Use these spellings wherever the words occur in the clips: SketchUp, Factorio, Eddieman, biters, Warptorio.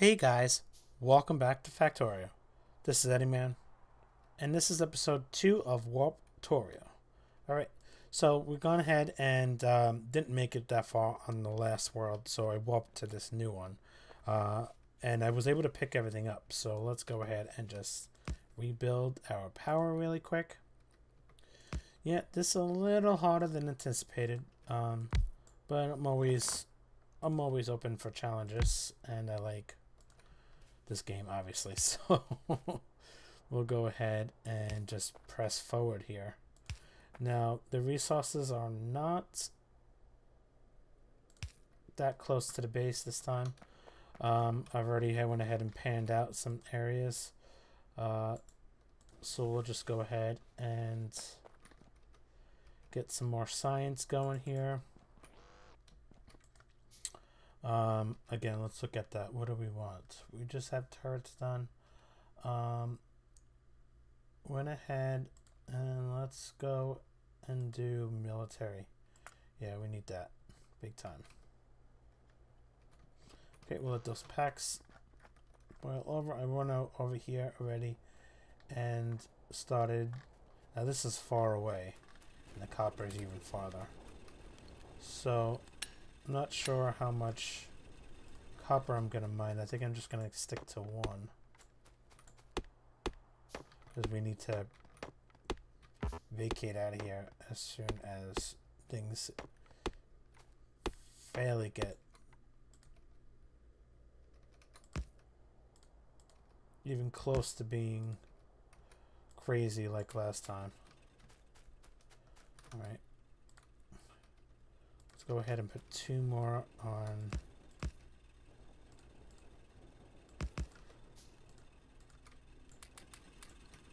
Hey guys, welcome back to Factorio. This is Eddieman, and this is episode 2 of Warptorio. Alright, so we've gone ahead and didn't make it that far on the last world, so I warped to this new one. And I was able to pick everything up, so let's go ahead and just rebuild our power really quick. Yeah, this is a little harder than anticipated, but I'm always open for challenges, and I like this game obviously, so we'll go ahead and just press forward here. Now the resources are not that close to the base this time. I've already went ahead and panned out some areas, so we'll just go ahead and get some more science going here. Again, let's look at that. What do we want? We just have turrets done. Went ahead and let's go and do military. Yeah, we need that big time. Okay, we'll let those packs boil over. I went out over here already and started. Now this is far away, and the copper is even farther, so I'm not sure how much copper I'm gonna mine. I think I'm just gonna stick to one, because we need to vacate out of here as soon as things fairly get even close to being crazy like last time. All right. Go ahead and put 2 more on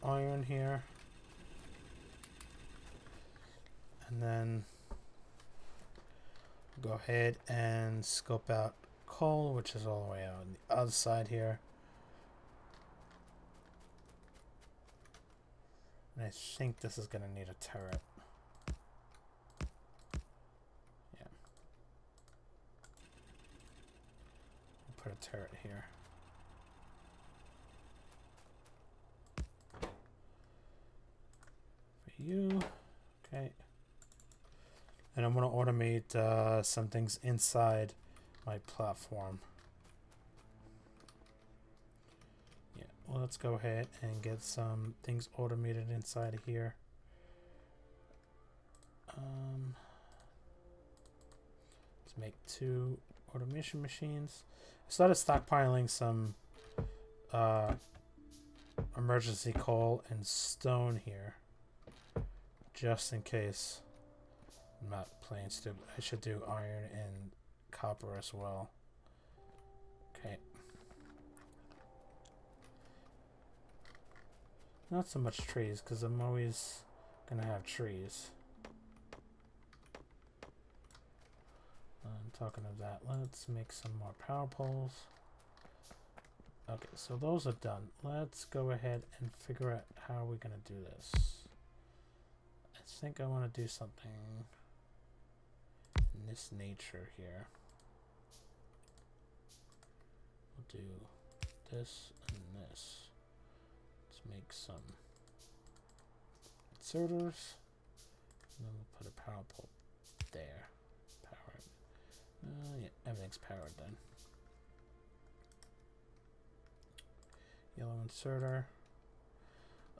iron here, and then go ahead and scope out coal, which is all the way out on the other side here. And I think this is going to need a turret. Put a turret here. For you. Okay. And I'm going to automate some things inside my platform. Yeah, well, let's go ahead and get some things automated inside of here. Let's make 2 automation machines. I started stockpiling some emergency coal and stone here, just in case. I'm not playing stupid. I should do iron and copper as well. Okay. Not so much trees, because I'm always gonna have trees. Talking of that, let's make some more power poles. Okay, so those are done. Let's go ahead and figure out how we're going to do this. I think I want to do something in this nature here. We'll do this and this. Let's make some inserters, and then we'll put a power pole there. Yeah, everything's powered then. Yellow inserter.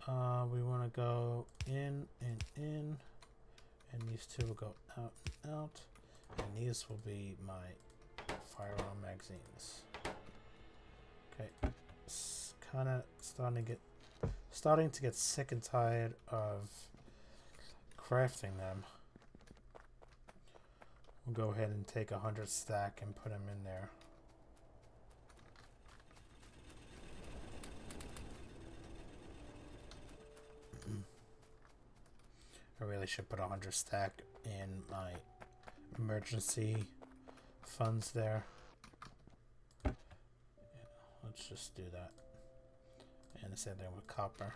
We want to go in and in, and these 2 will go out and out, and these will be my firearm magazines. Okay, it's kind of starting to get sick and tired of crafting them. We'll go ahead and take 100 stack and put them in there. I really should put 100 stack in my emergency funds there. Yeah, let's just do that. And the same thing with copper,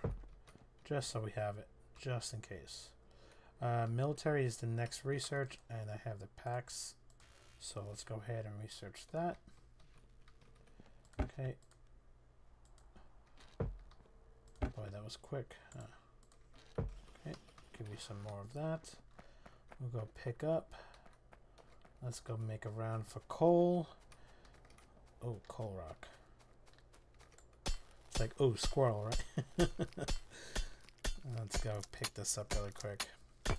just so we have it, just in case. Military is the next research, and I have the packs, so let's go ahead and research that. Okay. Boy, that was quick. Huh. Okay, give me some more of that. We'll go pick up. Let's go make a round for coal. Oh, coal rock. It's like, oh, squirrel, right? Let's go pick this up really quick. Okay.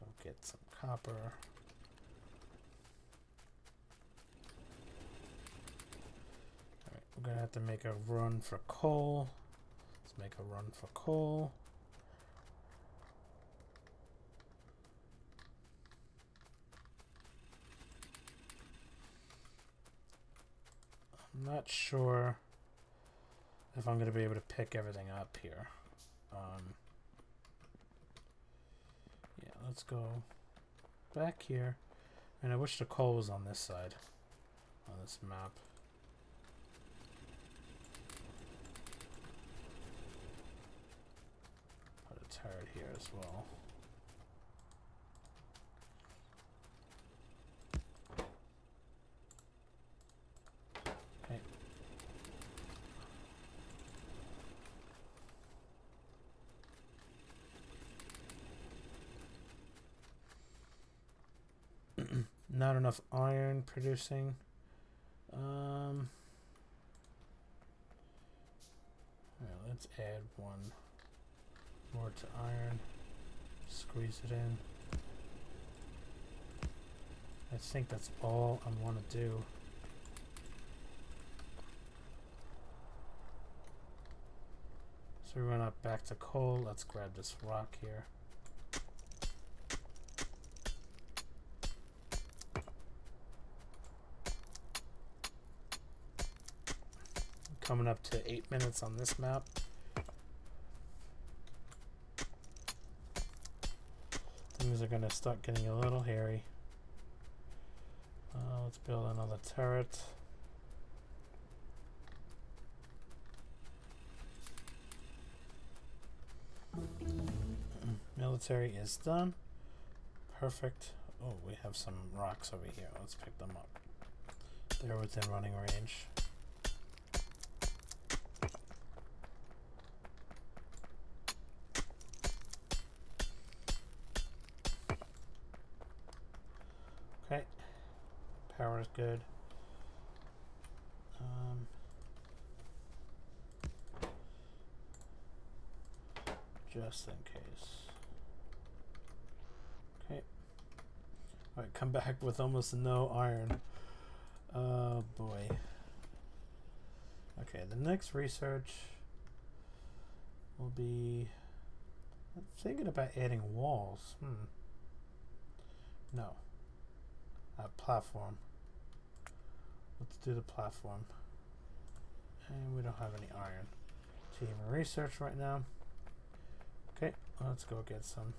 Let's go get some copper. Alright, we're gonna have to make a run for coal. Let's make a run for coal. Not sure if I'm gonna be able to pick everything up here. Yeah, let's go back here. And I wish the coal was on this side, on this map. Put a turret here as well. Not enough iron producing. Right, let's add one more to iron. Squeeze it in. I think that's all I want to do. So we run up back to coal. Let's grab this rock here. Coming up to 8 minutes on this map. Things are going to start getting a little hairy. Let's build another turret. Military is done. Perfect. Oh, we have some rocks over here. Let's pick them up. They're within running range. Power is good. Just in case. Okay. All right, come back with almost no iron. Oh boy. Okay, the next research will be. I'm thinking about adding walls. No. Platform. Let's do the platform. And we don't have any iron to even research right now. Okay, let's go get some.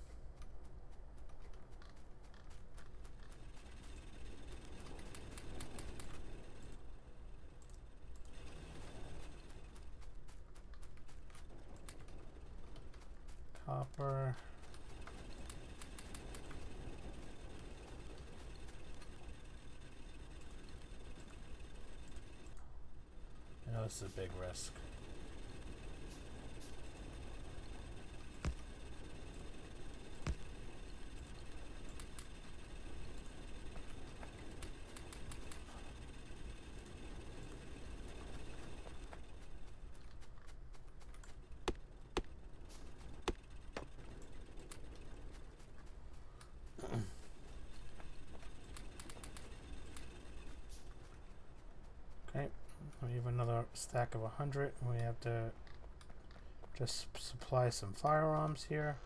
Copper. This is a big risk. We have another stack of 100, and we have to just supply some firearms here.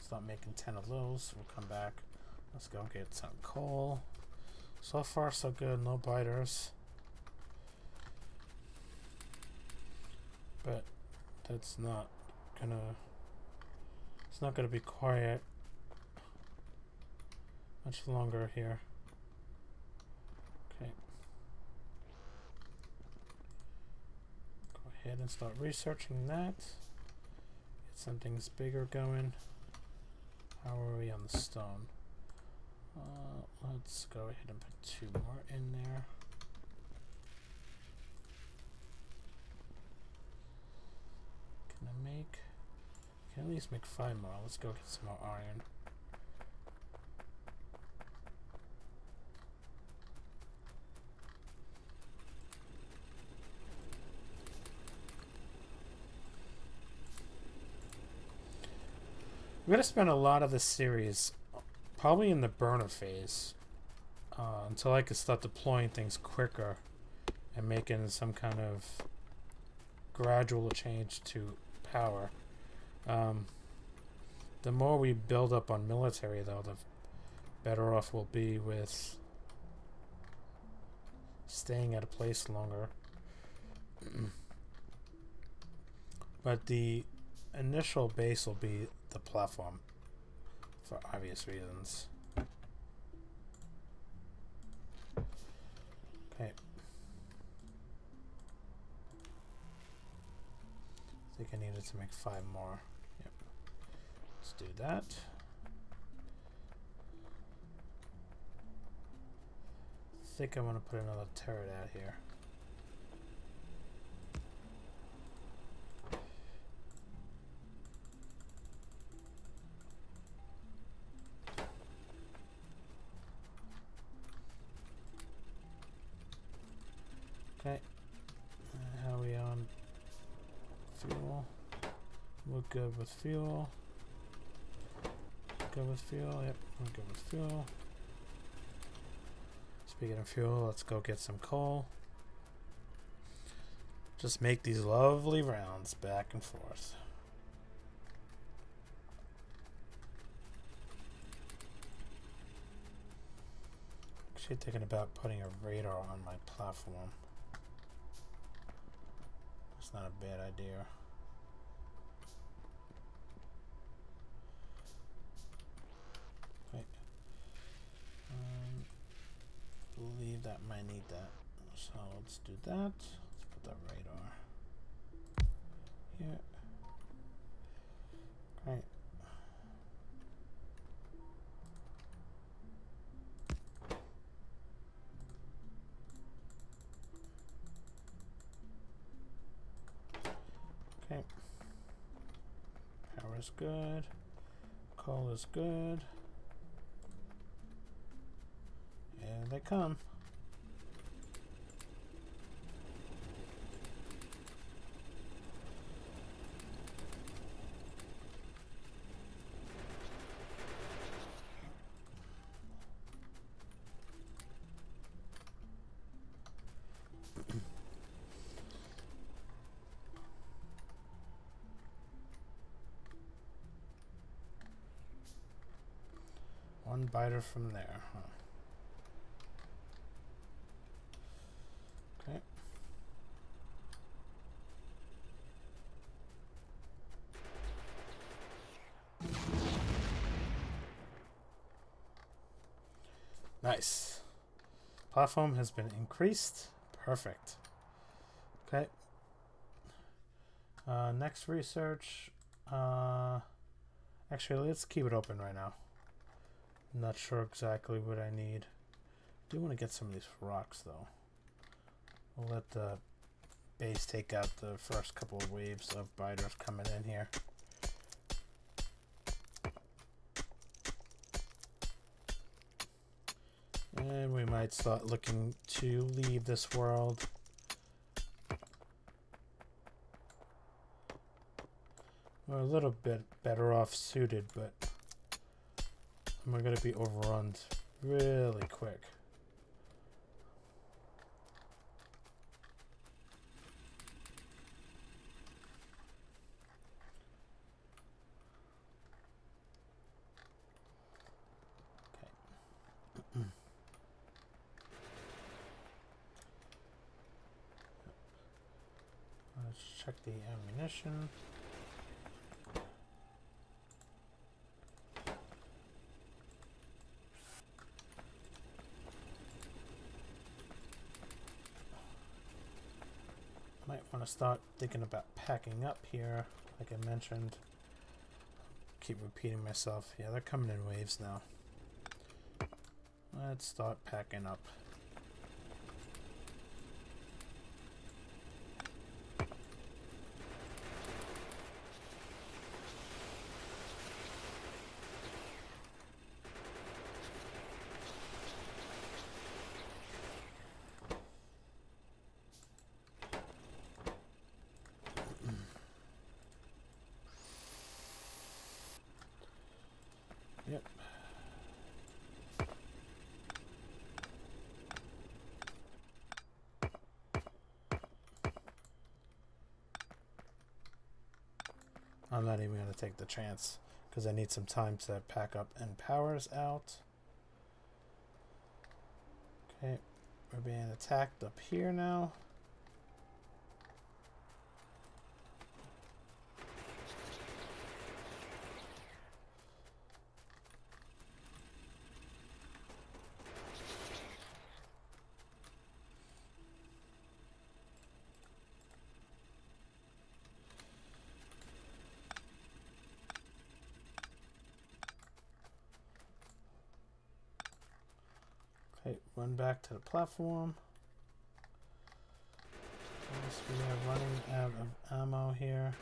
Stop making 10 of those. We'll come back. Let's go get some coal. So far, so good. No biters. But it's not gonna. It's not gonna be quiet much longer here. ahead and start researching that. Get something's bigger going. How are we on the stone? Let's go ahead and put two more in there. Can at least make 5 more. Let's go get some more iron. We're going to spend a lot of this series probably in the burner phase until I can start deploying things quicker and making some kind of gradual change to power. The more we build up on military, though, the better off we'll be with staying at a place longer. But the initial base will be the platform, for obvious reasons. Okay. I think I needed to make 5 more. Yep. Let's do that. I think I want to put another turret out here. Good with fuel. Good with fuel. Yep, I'm good with fuel. Speaking of fuel, let's go get some coal. Just make these lovely rounds back and forth. Actually thinking about putting a radar on my platform. That's not a bad idea. Believe that might need that, so let's do that. Let's put that radar here. Great. Okay. Power is good. Coal is good. Here they come. One biter from there, huh? Nice. Platform has been increased. Perfect. Okay. Next research. Actually, let's keep it open right now. I'm not sure exactly what I need. I do want to get some of these rocks, though. We'll let the base take out the first couple of waves of biters coming in here. And we might start looking to leave this world. We're a little bit better off suited, but we're going to be overrun really quick. Check the ammunition. Might want to want to start thinking about packing up here, like I mentioned. Keep repeating myself. Yeah, they're coming in waves now. Let's start packing up. I'm not even going to take the chance because I need some time to pack up and powers out. Okay, we're being attacked up here now. Run back to the platform. Yes, we are running out of ammo here.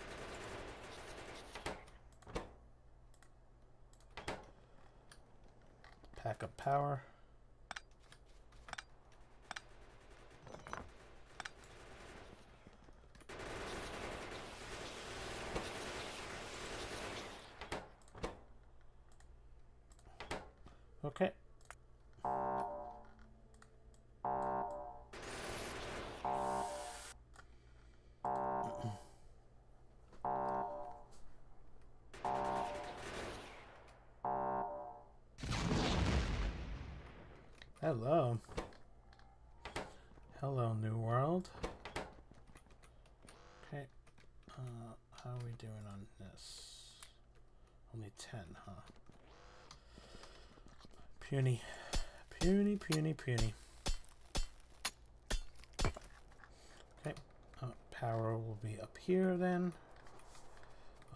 Pack up power. Okay. Hello. Hello, New World. Okay. How are we doing on this? Only 10, huh? Puny. Puny, puny, puny. Okay. Power will be up here then.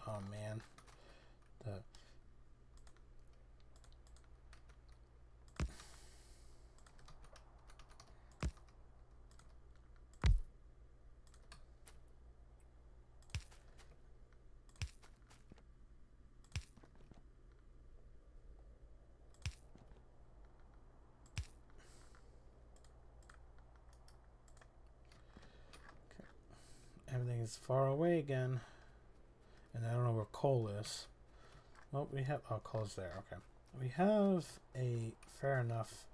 Oh, man. The... It's far away again, and I don't know where coal is. Well, we have, oh, coal's there. Okay, we have a fair enough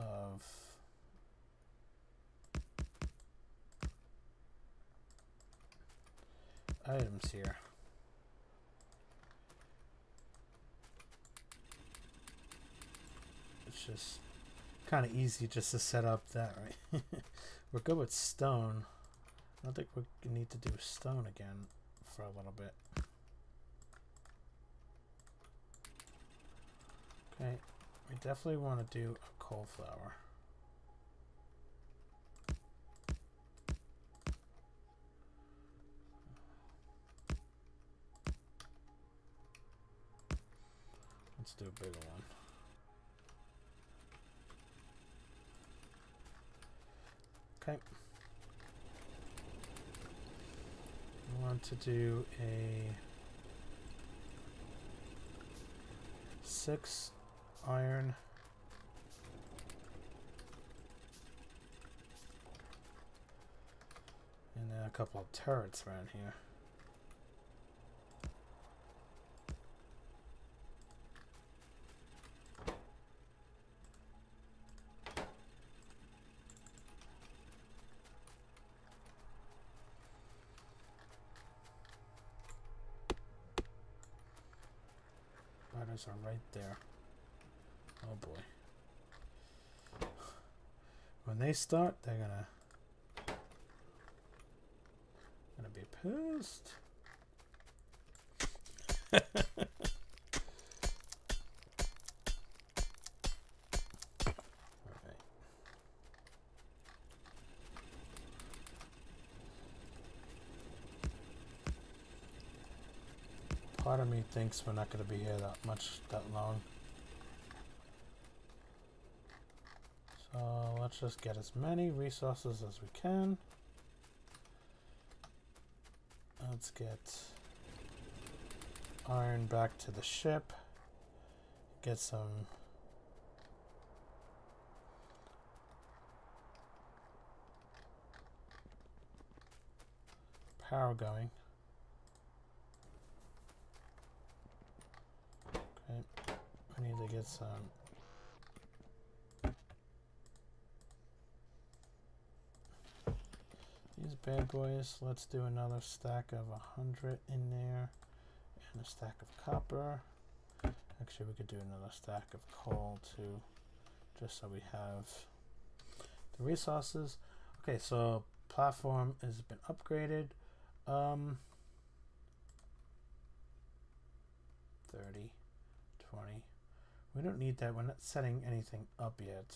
of items here. It's just kind of easy just to set up that, right? We're good with stone. I think we need to do stone again for a little bit. Okay, we definitely want to do a cauliflower. Let's do a bigger one. Okay. I want to do a 6 iron. And then a couple of turrets around here. Are right there. Oh boy. When they start, they're gonna be pissed. All right. Part of me thinks we're not going to be here that long. So let's just get as many resources as we can. Let's get iron back to the ship. Get some power going. Okay, I need to get some these bad boys. Let's do another stack of 100 in there and a stack of copper. Actually, we could do another stack of coal too, just so we have the resources. Okay, so platform has been upgraded. 30, 20. We don't need that. We're not setting anything up yet.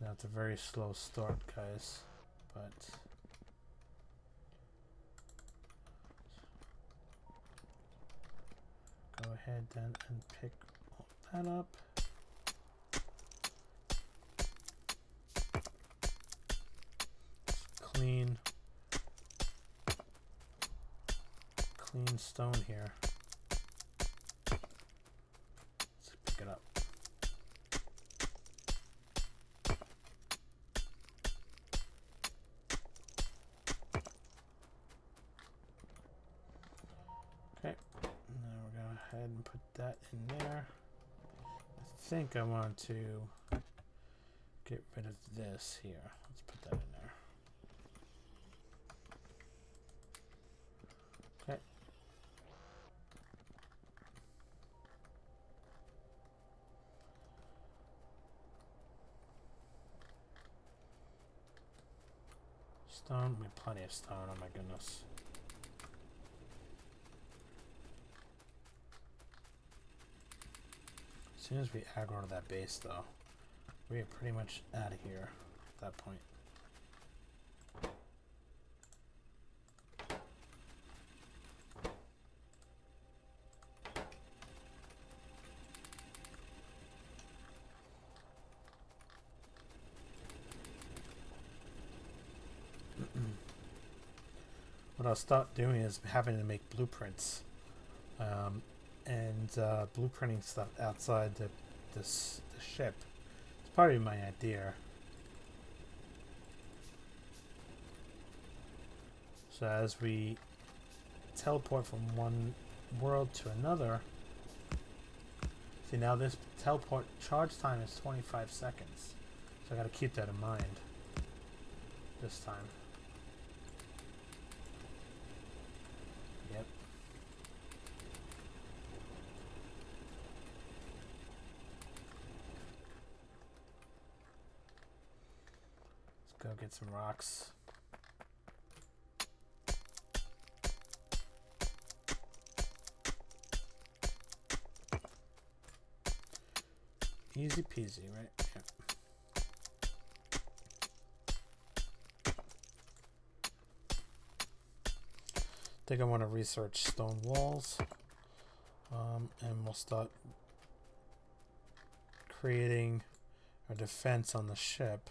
Now it's a very slow start, guys. But go ahead then and pick all that up. Clean stone here. Let's pick it up. Okay, now we're going to go ahead and put that in there. I think I want to get rid of this here. Let's put that in there. Stone, we have plenty of stone, oh my goodness. As soon as we aggro to that base though, we are pretty much out of here at that point. What I'll start doing is having to make blueprints and blueprinting stuff outside the ship. It's probably my idea. So as we teleport from one world to another, see now this teleport charge time is 25 seconds. So I gotta keep that in mind this time. Go get some rocks. Easy peasy, right? Yeah. I think I want to research stone walls, and we'll start creating a defense on the ship.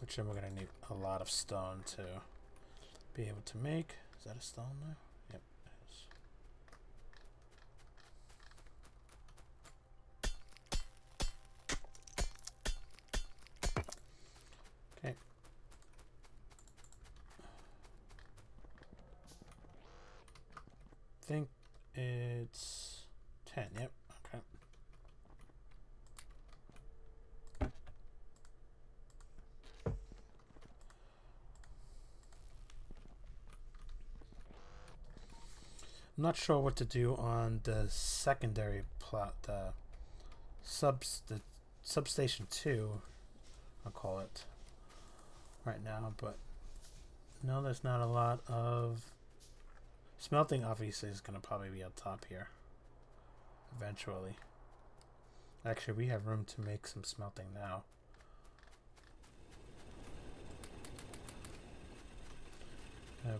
Which then we're going to need a lot of stone to be able to make. Is that a stone there? Yep. Okay. I think it's 10. Yep. Okay. I'm not sure what to do on the secondary plot, the substation 2, I'll call it right now, but no, there's not a lot of smelting. Obviously is going to probably be up top here eventually. Actually, we have room to make some smelting now.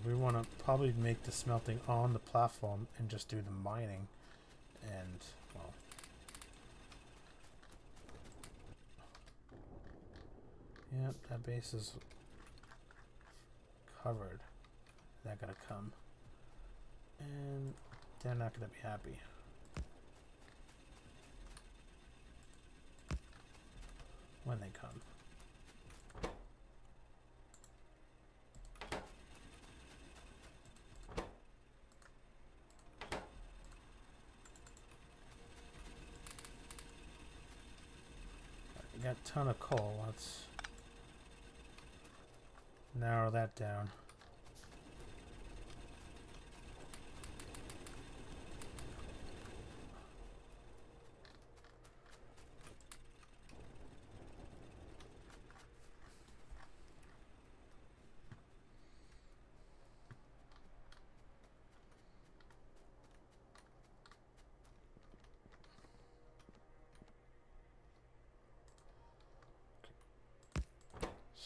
We want to probably make the smelting on the platform and just do the mining. And, well, yep, that base is covered. They're gonna come, and they're not gonna be happy. When they come. We got a ton of coal. Let's narrow that down.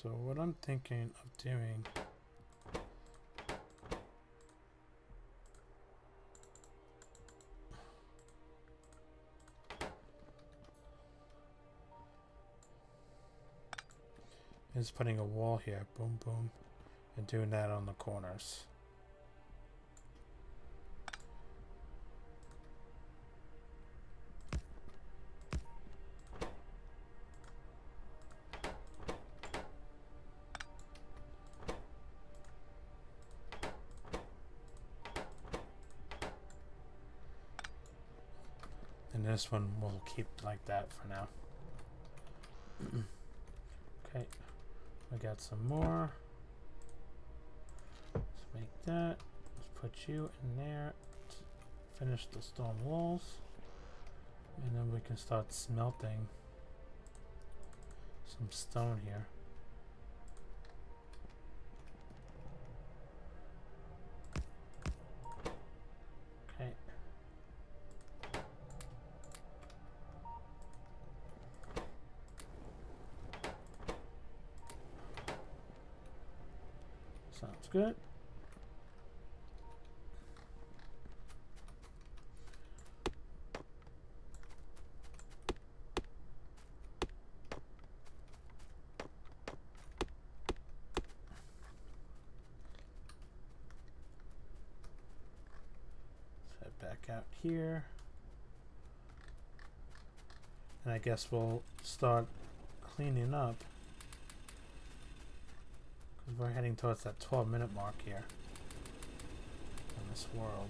So what I'm thinking of doing is putting a wall here, boom, boom, and doing that on the corners. This one we'll keep like that for now. Okay, we got some more. Let's make that. Let's put you in there. Finish the stone walls, and then we can start smelting some stone here. Sounds good. Let's head back out here. And I guess we'll start cleaning up. We're heading towards that 12-minute mark here in this world.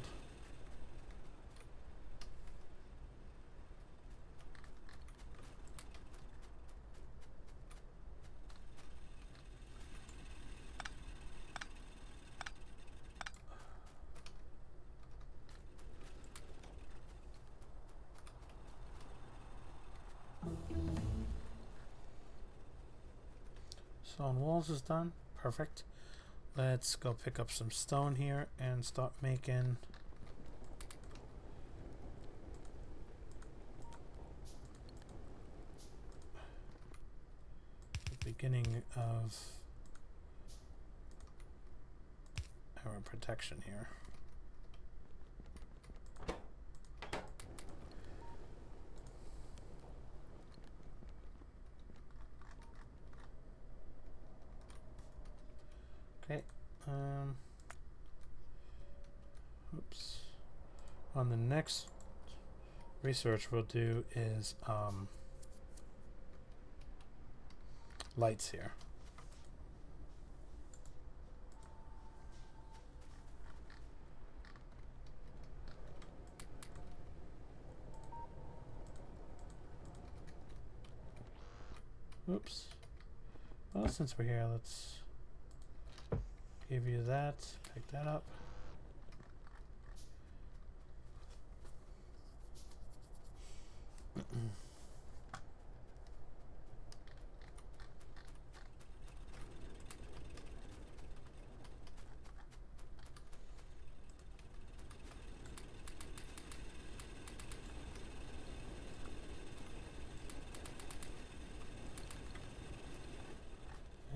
Stone walls is done. Perfect. Let's go pick up some stone here and start making the beginning of our protection here. Oops. On the next research we'll do is lights here. Oops. Well, since we're here, let's give you that, pick that up.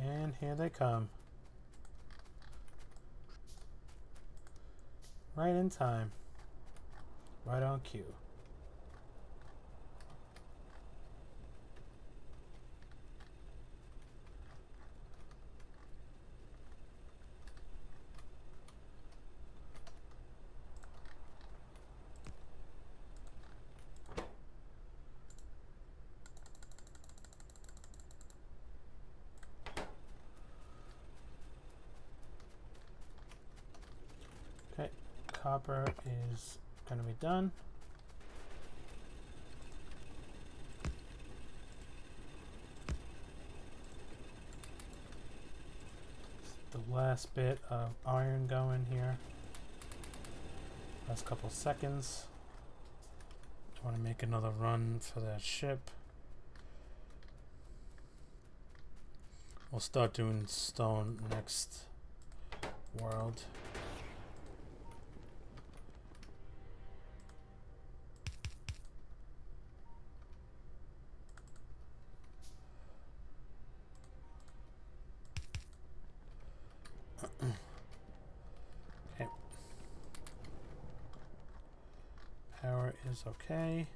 And here they come. Right in time. Right on cue. Copper is going to be done. The last bit of iron going here. Last couple seconds. I want to make another run for that ship. We'll start doing stone next world. Okay.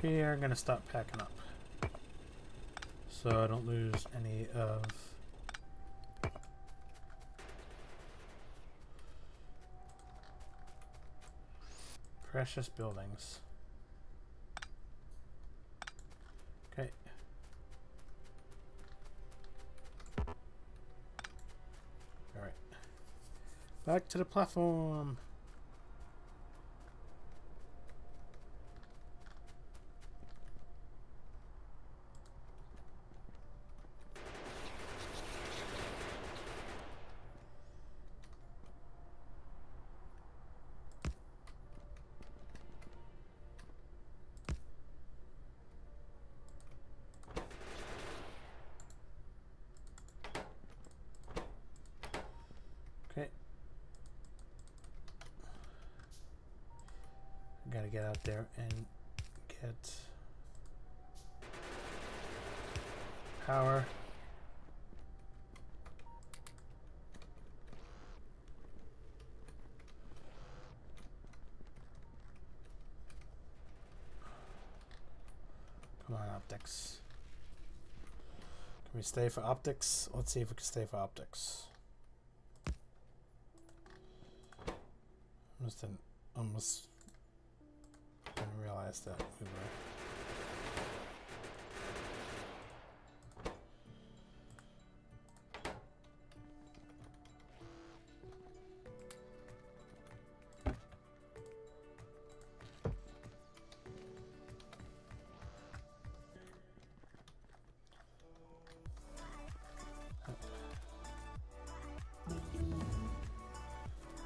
Here, I'm going to stop packing up so I don't lose any of precious buildings. Okay. Alright. Back to the platform. Gotta get out there and get power. Come on, optics. Can we stay for optics? Let's see if we can stay for optics. Almost realize that we were.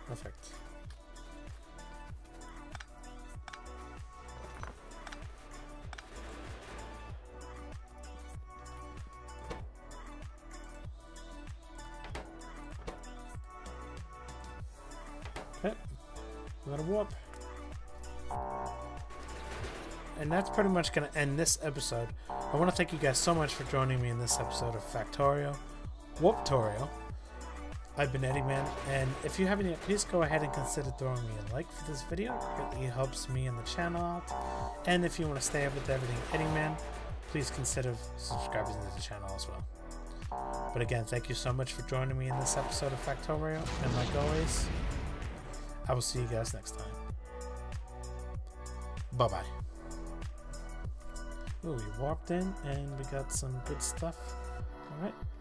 Perfect. Warp. And that's pretty much going to end this episode. I want to thank you guys so much for joining me in this episode of Factorio, Warptorio. I've been Eddieman, and if you haven't yet, please go ahead and consider throwing me a like for this video. It really helps me and the channel out. And if you want to stay up with everything Eddieman, please consider subscribing to the channel as well. But again, thank you so much for joining me in this episode of Factorio, and like always, I will see you guys next time. Bye-bye. Ooh, we warped in and we got some good stuff. All right.